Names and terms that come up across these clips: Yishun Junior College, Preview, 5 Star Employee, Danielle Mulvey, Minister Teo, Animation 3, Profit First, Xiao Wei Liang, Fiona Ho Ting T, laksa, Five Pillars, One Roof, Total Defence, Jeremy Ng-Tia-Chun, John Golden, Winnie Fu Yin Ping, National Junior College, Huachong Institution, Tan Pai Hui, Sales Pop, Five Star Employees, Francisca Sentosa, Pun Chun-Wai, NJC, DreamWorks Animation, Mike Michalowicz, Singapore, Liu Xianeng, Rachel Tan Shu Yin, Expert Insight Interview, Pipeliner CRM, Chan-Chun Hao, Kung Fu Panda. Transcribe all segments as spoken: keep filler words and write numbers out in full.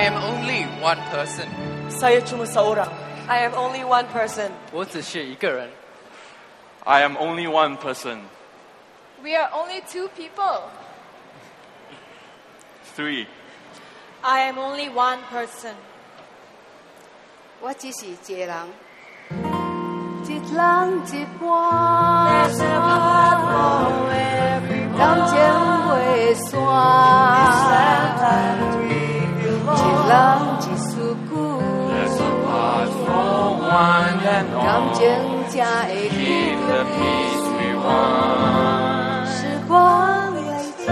I am only one person. Saya cuma seorang. I am only one person. 我只是一个人. I am only one person. We are only two people. Three. I am only one person. 我只是一个人. 一人一半. There's a part for everyone. 人情未散。一人一世故. There's a part for one and all. 感情才会 keep the peace we want. 时光累积.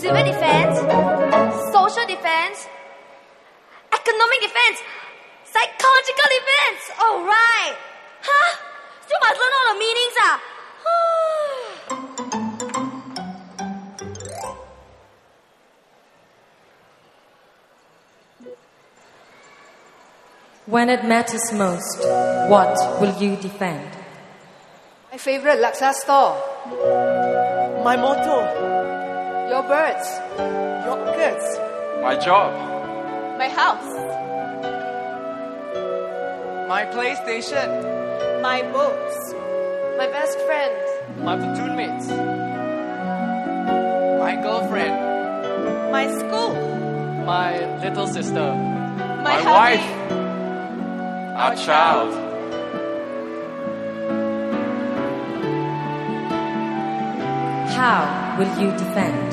Civil defense, social defense, economic defense, psychological defense. All right. Huh? Still must learn all the meanings, ah. When it matters most, what will you defend? My favorite laksa store. My motto. Your birds. Your goods. My job. My house. My PlayStation. My books. My best friend. My platoon mates. My girlfriend. My school. My little sister. My, my wife. Our, Our child. child. How will you defend?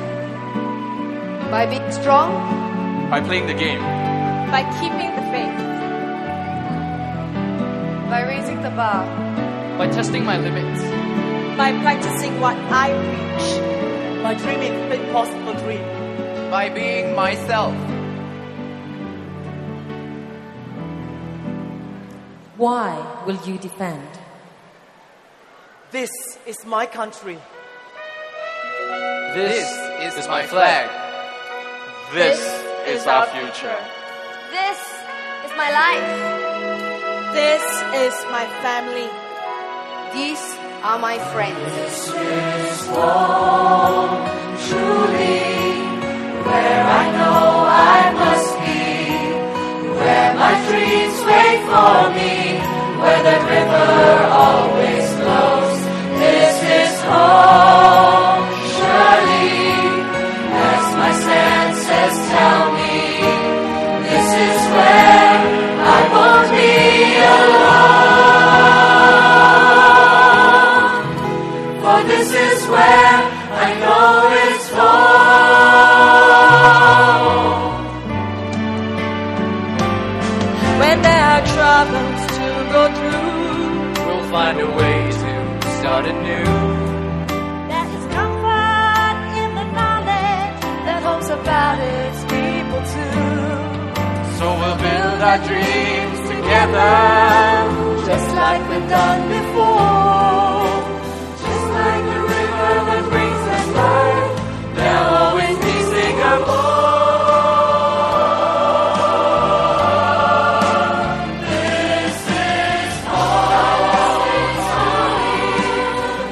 By being strong. By playing the game. By keeping the faith. By raising the bar. By testing my limits. By practicing what I preach. By dreaming big possible dream. By being myself. Why will you defend? This is my country. This, this is, is my flag. flag. This, this is, is our future. future. This is my life. This is my family. These are my friends. This is home, truly, where I know I must be, where my dreams wait for me, where the river always flows. This is home. Tell me, this is where I won't be alone. For this is where I know it's home. When there are troubles to go through, we'll find a way to start anew. There's comfort in the knowledge that holds about it. So we'll build our dreams together, just like we've done before. Just like the river that brings us life, there'll always be Singapore. This is home,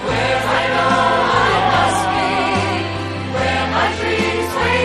where I know I must be, where my dreams wait.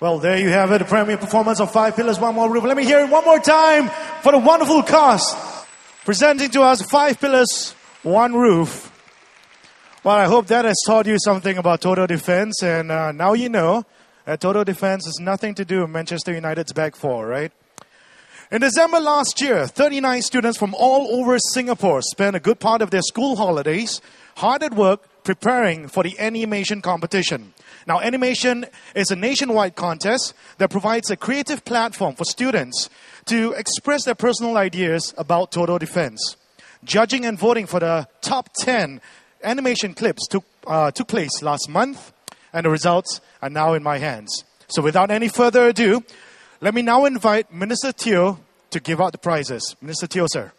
Well, there you have it, a premier performance of Five Pillars, One More Roof. Let me hear it one more time for the wonderful cast presenting to us Five Pillars, One Roof. Well, I hope that has taught you something about Total Defence, and uh, now you know that Total Defence has nothing to do with Manchester United's back four, right? In December last year, thirty-nine students from all over Singapore spent a good part of their school holidays hard at work preparing for the animation competition. Now, animation is a nationwide contest that provides a creative platform for students to express their personal ideas about Total Defence. Judging and voting for the top ten animation clips took, uh, took place last month, and the results are now in my hands. So without any further ado, let me now invite Minister Teo to give out the prizes. Minister Teo, sir.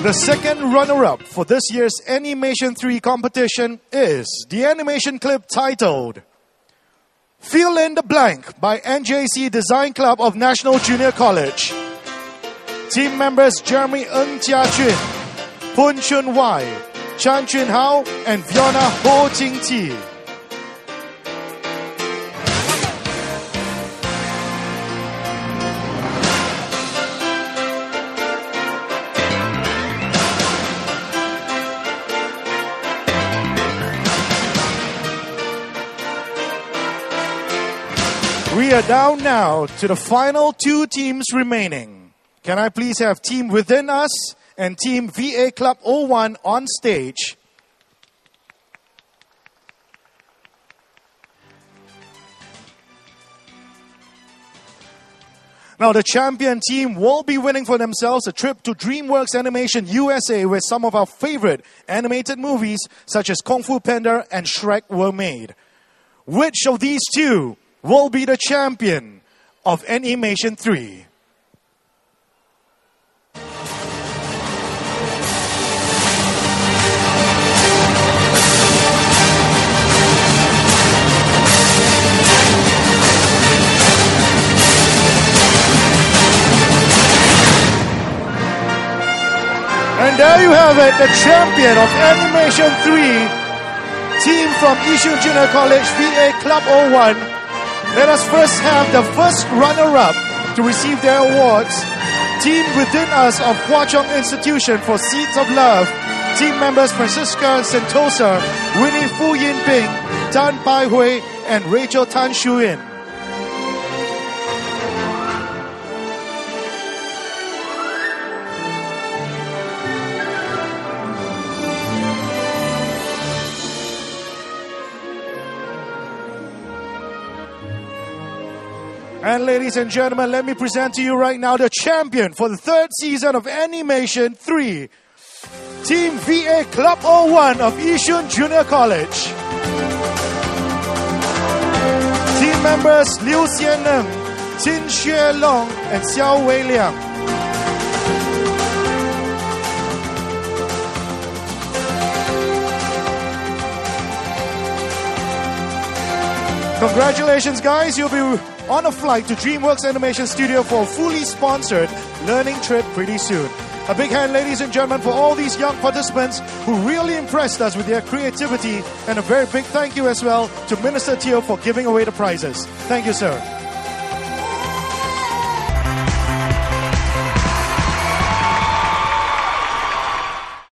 The second runner-up for this year's Animation three competition is the animation clip titled Fill in the Blank by N J C Design Club of National Junior College. Team members Jeremy Ng-Tia-Chun, Pun Chun-Wai, Chan-Chun Hao and Fiona Ho Ting T. We are down now to the final two teams remaining. Can I please have Team Within Us and Team V A Club oh one on stage? Now the champion team will be winning for themselves a trip to DreamWorks Animation U S A, where some of our favorite animated movies such as Kung Fu Panda and Shrek were made. Which of these two will be the champion of Animation three? And there you have it, the champion of Animation three, team from Yishun Junior College, V A Club oh one. Let us first have the first runner-up to receive their awards. Team Within Us of Huachong Institution for Seeds of Love. Team members Francisca Sentosa, Winnie Fu Yin Ping, Tan Pai Hui, and Rachel Tan Shu Yin. And ladies and gentlemen, let me present to you right now the champion for the third season of Animation three, Team V A Club oh one of Yishun Junior College. Team members Liu Xianeng, Jin Xue Long, and Xiao Wei Liang. Congratulations, guys. You'll be on a flight to DreamWorks Animation Studio for a fully sponsored learning trip pretty soon. A big hand, ladies and gentlemen, for all these young participants who really impressed us with their creativity, and a very big thank you as well to Minister Teo for giving away the prizes. Thank you, sir.